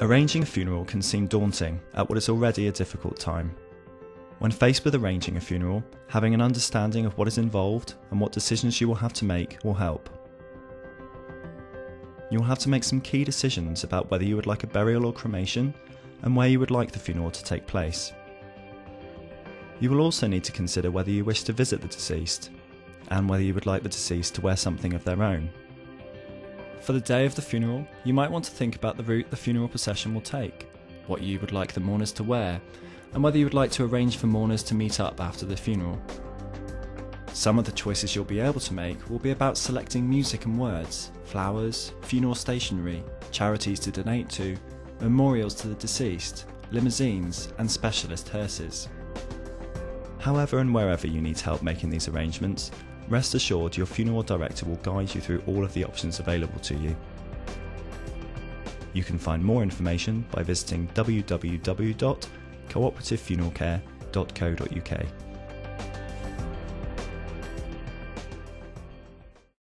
Arranging a funeral can seem daunting at what is already a difficult time. When faced with arranging a funeral, having an understanding of what is involved and what decisions you will have to make will help. You will have to make some key decisions about whether you would like a burial or cremation and where you would like the funeral to take place. You will also need to consider whether you wish to visit the deceased and whether you would like the deceased to wear something of their own. For the day of the funeral, you might want to think about the route the funeral procession will take, what you would like the mourners to wear, and whether you would like to arrange for mourners to meet up after the funeral. Some of the choices you'll be able to make will be about selecting music and words, flowers, funeral stationery, charities to donate to, memorials to the deceased, limousines, and specialist hearses. However and wherever you need help making these arrangements, rest assured your funeral director will guide you through all of the options available to you. You can find more information by visiting www.cooperativefuneralcare.co.uk.